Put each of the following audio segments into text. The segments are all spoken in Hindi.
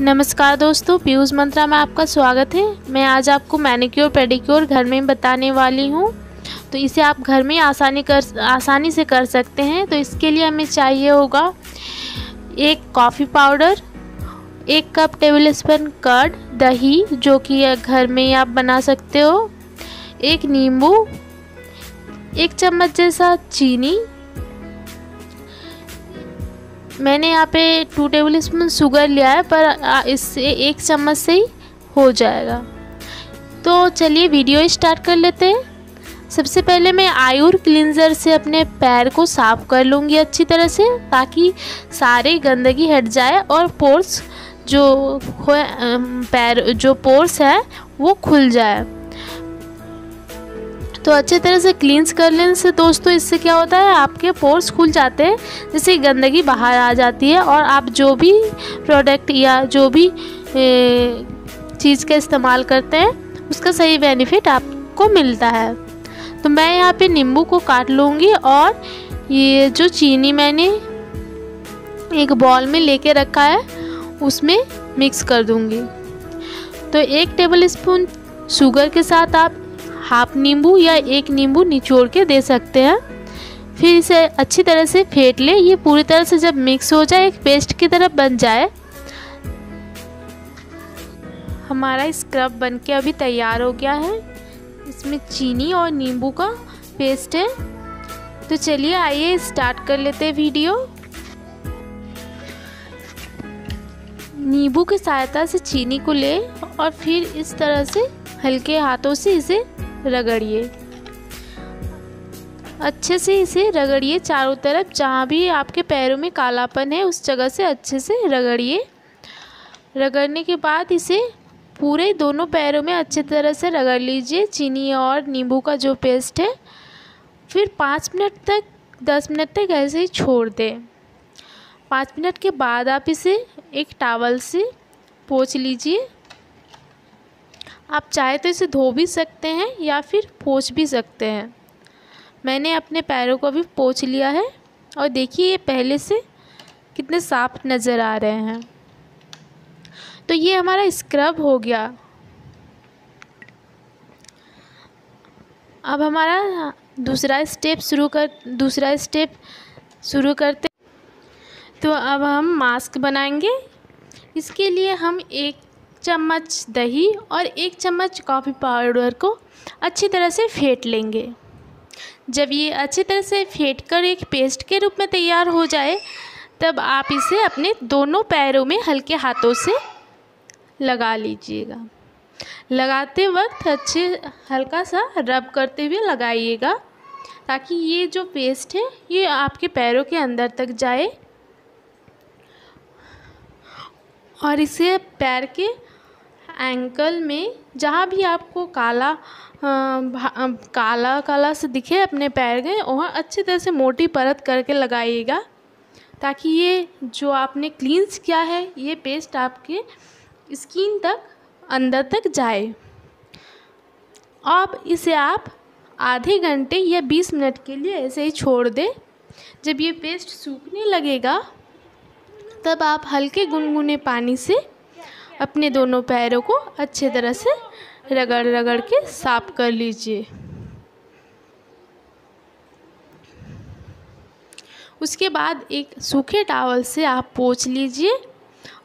नमस्कार दोस्तों, पीयूष मंत्रा में आपका स्वागत है। मैं आज आपको मैनिक्योर पेडिक्योर घर में बताने वाली हूँ। तो इसे आप घर में आसानी से कर सकते हैं। तो इसके लिए हमें चाहिए होगा एक coffee powder, 1 cup table spoon curd, दही जो कि घर में आप बना सकते हो, 1 नींबू, 1 चम्मच जैसा चीनी। मैंने यहाँ पे 2 टेबल स्पून शुगर लिया है, पर इससे 1 चम्मच से ही हो जाएगा। तो चलिए वीडियो स्टार्ट कर लेते हैं। सबसे पहले मैं आयोर क्लींजर से अपने पैर को साफ़ कर लूँगी अच्छी तरह से, ताकि सारी गंदगी हट जाए और पोर्स जो पोर्स है वो खुल जाए। तो अच्छे तरह से क्लींस कर लेने से दोस्तों इससे क्या होता है, आपके पोर्स खुल जाते हैं, जिससे गंदगी बाहर आ जाती है और आप जो भी प्रोडक्ट या जो भी चीज़ का इस्तेमाल करते हैं उसका सही बेनिफिट आपको मिलता है। तो मैं यहाँ पे नींबू को काट लूँगी और ये जो चीनी मैंने एक बॉल में लेके रखा है उसमें मिक्स कर दूँगी। तो 1 टेबल स्पून शुगर के साथ आप 1/2 नींबू या 1 नींबू निचोड़ के दे सकते हैं। फिर इसे अच्छी तरह से फेंट लें। ये पूरी तरह से जब मिक्स हो जाए, एक पेस्ट की तरह बन जाए, हमारा स्क्रब बनके अभी तैयार हो गया है। इसमें चीनी और नींबू का पेस्ट है। तो चलिए आइए स्टार्ट कर लेते हैं वीडियो। नींबू की सहायता से चीनी को ले और फिर इस तरह से हल्के हाथों से इसे रगड़िए, अच्छे से इसे रगड़िए चारों तरफ। जहाँ भी आपके पैरों में कालापन है उस जगह से अच्छे से रगड़िए। रगड़ने के बाद इसे पूरे दोनों पैरों में अच्छे तरह से रगड़ लीजिए, चीनी और नींबू का जो पेस्ट है। फिर 10 मिनट तक ऐसे ही छोड़ दें। 5 मिनट के बाद आप इसे एक टॉवल से पोंछ लीजिए। आप चाहे तो इसे धो भी सकते हैं या फिर पोंछ भी सकते हैं। मैंने अपने पैरों को भी पोंछ लिया है और देखिए ये पहले से कितने साफ नज़र आ रहे हैं। तो ये हमारा स्क्रब हो गया। अब हमारा दूसरा स्टेप शुरू करते। तो अब हम मास्क बनाएंगे। इसके लिए हम 1 चम्मच दही और 1 चम्मच कॉफ़ी पाउडर को अच्छी तरह से फेंट लेंगे। जब ये अच्छी तरह से फेंट कर एक पेस्ट के रूप में तैयार हो जाए, तब आप इसे अपने दोनों पैरों में हल्के हाथों से लगा लीजिएगा। लगाते वक्त अच्छे हल्का सा रब करते हुए लगाइएगा, ताकि ये जो पेस्ट है ये आपके पैरों के अंदर तक जाए और इसे पैर के एंकल में, जहाँ भी आपको काला से दिखे अपने पैर में, वहाँ अच्छी तरह से मोटी परत करके लगाइएगा, ताकि ये जो आपने क्लींस किया है ये पेस्ट आपके स्किन तक अंदर तक जाए। अब इसे आप आधे घंटे या 20 मिनट के लिए ऐसे ही छोड़ दें। जब ये पेस्ट सूखने लगेगा, तब आप हल्के गुनगुने पानी से अपने दोनों पैरों को अच्छे तरह से रगड़ के साफ कर लीजिए। उसके बाद एक सूखे टॉवल से आप पोंछ लीजिए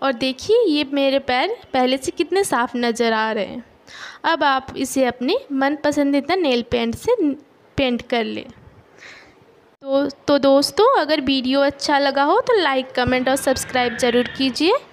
और देखिए ये मेरे पैर पहले से कितने साफ नज़र आ रहे हैं। अब आप इसे अपने मन पसंदीदा नेल पेंट से पेंट कर लें। तो दोस्तों, अगर वीडियो अच्छा लगा हो तो लाइक, कमेंट और सब्सक्राइब ज़रूर कीजिए।